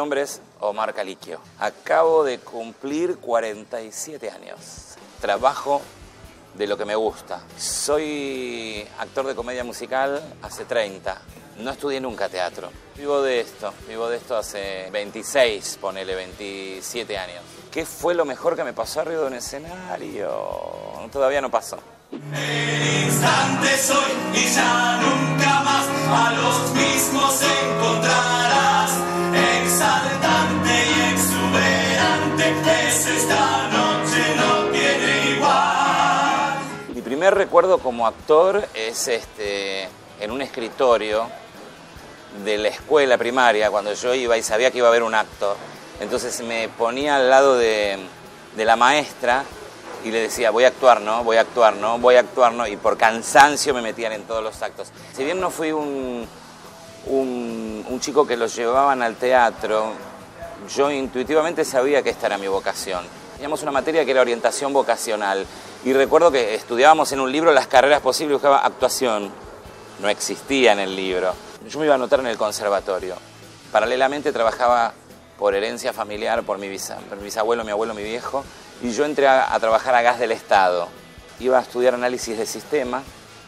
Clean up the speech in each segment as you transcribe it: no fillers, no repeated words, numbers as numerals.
nombre es Omar Calicchio. Acabo de cumplir 47 años. Trabajo de lo que me gusta. Soy actor de comedia musical hace 30. No estudié nunca teatro. Vivo de esto hace 26, ponele 27 años. ¿Qué fue lo mejor que me pasó arriba de un escenario? Todavía no pasó. El instante soy y ya nunca más a los mismos encontrarás. Exaltante y exuberante es esta noche, no tiene igual. Mi primer recuerdo como actor es en un escritorio de la escuela primaria, cuando yo iba y sabía que iba a haber un acto. Entonces me ponía al lado de la maestra y le decía, voy a actuar, ¿no? Voy a actuar, ¿no? Voy a actuar, ¿no? Y por cansancio me metían en todos los actos. Si bien no fui un chico que lo llevaban al teatro, yo intuitivamente sabía que esta era mi vocación. Teníamos una materia que era orientación vocacional. Y recuerdo que estudiábamos en un libro las carreras posibles, buscaba actuación. No existía en el libro. Yo me iba a anotar en el conservatorio. Paralelamente trabajaba por herencia familiar, por mi bisabuelo, mi abuelo, mi viejo, y yo entré a trabajar a Gas del Estado. Iba a estudiar análisis de sistema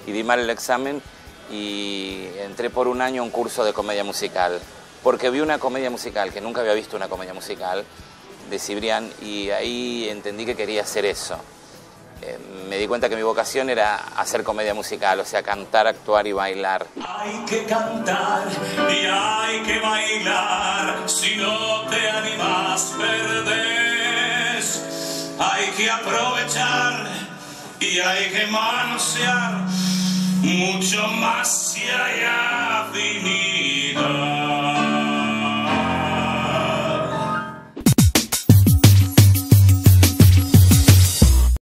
y di mal el examen y entré por un año a un curso de comedia musical, porque vi una comedia musical, que nunca había visto una comedia musical, de Cibrián, y ahí entendí que quería hacer eso. Me di cuenta que mi vocación era hacer comedia musical, o sea, cantar, actuar y bailar. Hay que cantar y hay que bailar, si no te animas, perdés. Hay que aprovechar y hay que manosear, mucho más si hay afinidad.